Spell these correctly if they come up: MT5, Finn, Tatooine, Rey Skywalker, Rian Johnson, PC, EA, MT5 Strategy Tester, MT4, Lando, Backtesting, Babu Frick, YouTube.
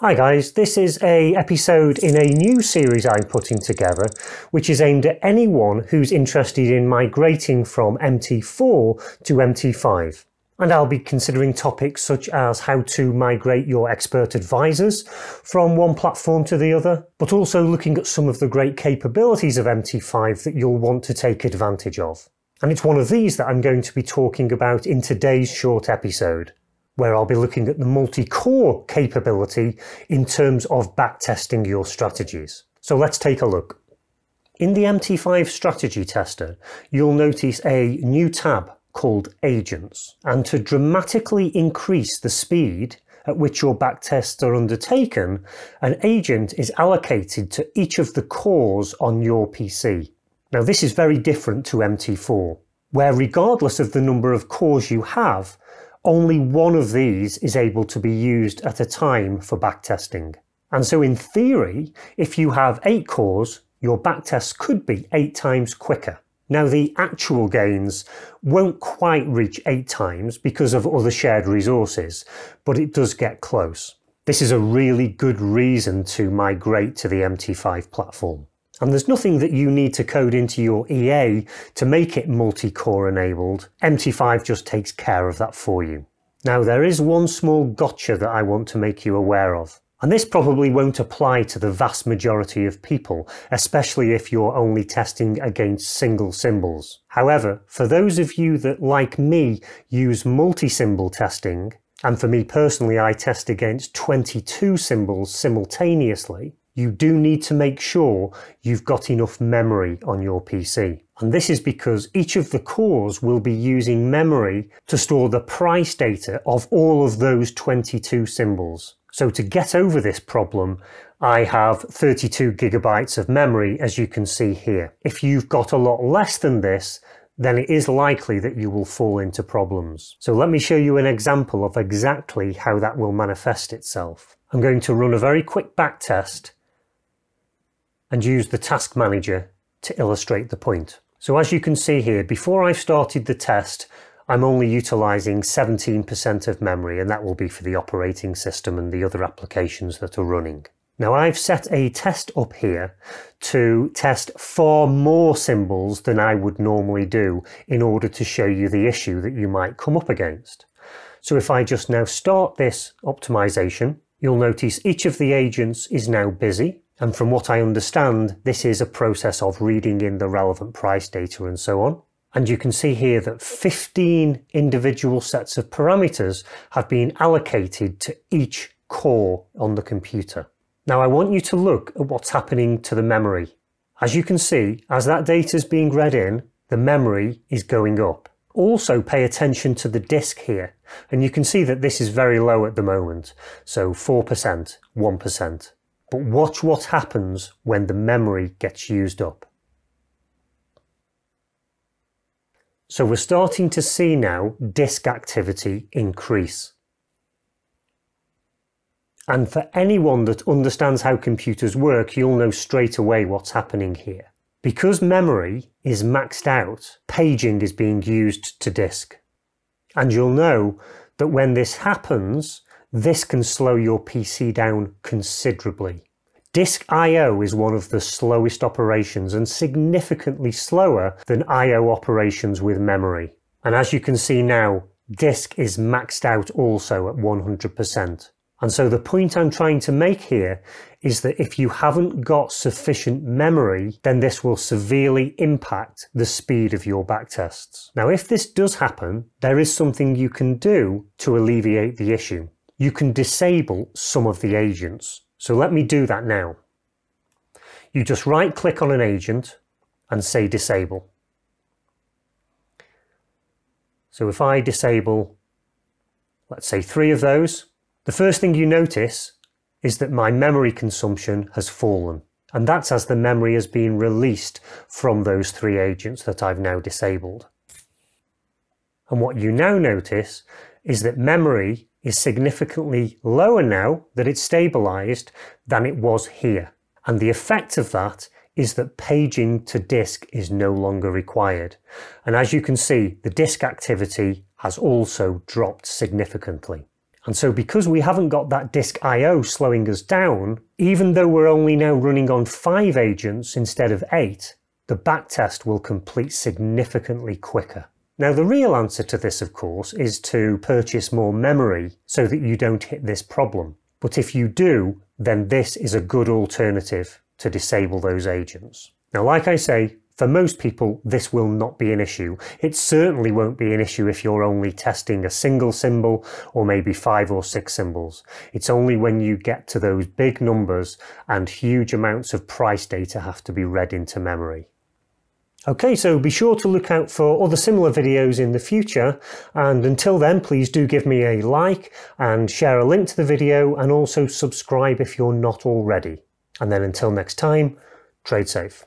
Hi guys, this is an episode in a new series I'm putting together which is aimed at anyone who's interested in migrating from MT4 to MT5. And I'll be considering topics such as how to migrate your expert advisors from one platform to the other, but also looking at some of the great capabilities of MT5 that you'll want to take advantage of. And it's one of these that I'm going to be talking about in today's short episode, where I'll be looking at the multi-core capability in terms of backtesting your strategies. So let's take a look. In the MT5 strategy tester, you'll notice a new tab called Agents. And to dramatically increase the speed at which your backtests are undertaken, an agent is allocated to each of the cores on your PC. Now this is very different to MT4, where regardless of the number of cores you have, only one of these is able to be used at a time for backtesting. And so in theory, if you have 8 cores, your backtests could be 8 times quicker. Now the actual gains won't quite reach 8 times because of other shared resources, but it does get close. This is a really good reason to migrate to the MT5 platform. And there's nothing that you need to code into your EA to make it multi-core enabled. MT5 just takes care of that for you. Now there is one small gotcha that I want to make you aware of. And this probably won't apply to the vast majority of people, especially if you're only testing against single symbols. However, for those of you that, like me, use multi-symbol testing, and for me personally I test against 22 symbols simultaneously, you do need to make sure you've got enough memory on your PC. And this is because each of the cores will be using memory to store the price data of all of those 22 symbols. So to get over this problem, I have 32 gigabytes of memory, as you can see here. If you've got a lot less than this, then it is likely that you will fall into problems. So let me show you an example of exactly how that will manifest itself. I'm going to run a very quick back test and use the task manager to illustrate the point. So as you can see here, before I've started the test, I'm only utilising 17% of memory, and that will be for the operating system and the other applications that are running. Now I've set a test up here to test far more symbols than I would normally do in order to show you the issue that you might come up against. So if I just now start this optimisation, you'll notice each of the agents is now busy. And from what I understand, this is a process of reading in the relevant price data and so on. And you can see here that 15 individual sets of parameters have been allocated to each core on the computer. Now I want you to look at what's happening to the memory. As you can see, as that data is being read in, the memory is going up. Also pay attention to the disk here, and you can see that this is very low at the moment, so 4%, 1%. But watch what happens when the memory gets used up. So we're starting to see now disk activity increase. And for anyone that understands how computers work, you'll know straight away what's happening here. Because memory is maxed out, paging is being used to disk. And you'll know that when this happens, this can slow your PC down considerably. Disk I.O. is one of the slowest operations and significantly slower than I.O. operations with memory. And as you can see now, disk is maxed out also at 100%. And so the point I'm trying to make here is that if you haven't got sufficient memory, then this will severely impact the speed of your backtests. Now if this does happen, there is something you can do to alleviate the issue. You can disable some of the agents. So let me do that now. You just right click on an agent and say disable. So if I disable, let's say 3 of those, the first thing you notice is that my memory consumption has fallen. And that's as the memory has been released from those 3 agents that I've now disabled. And what you now notice is that memory is significantly lower now that it's stabilised than it was here. And the effect of that is that paging to disk is no longer required. And as you can see, the disk activity has also dropped significantly. And so because we haven't got that disk I/O slowing us down, even though we're only now running on 5 agents instead of 8, the backtest will complete significantly quicker. Now the real answer to this, of course, is to purchase more memory so that you don't hit this problem. But if you do, then this is a good alternative to disable those agents. Now, like I say, for most people, this will not be an issue. It certainly won't be an issue if you're only testing a single symbol or maybe 5 or 6 symbols. It's only when you get to those big numbers and huge amounts of price data have to be read into memory. Okay, so be sure to look out for other similar videos in the future, and until then please do give me a like and share a link to the video, and also subscribe if you're not already. And then until next time, trade safe.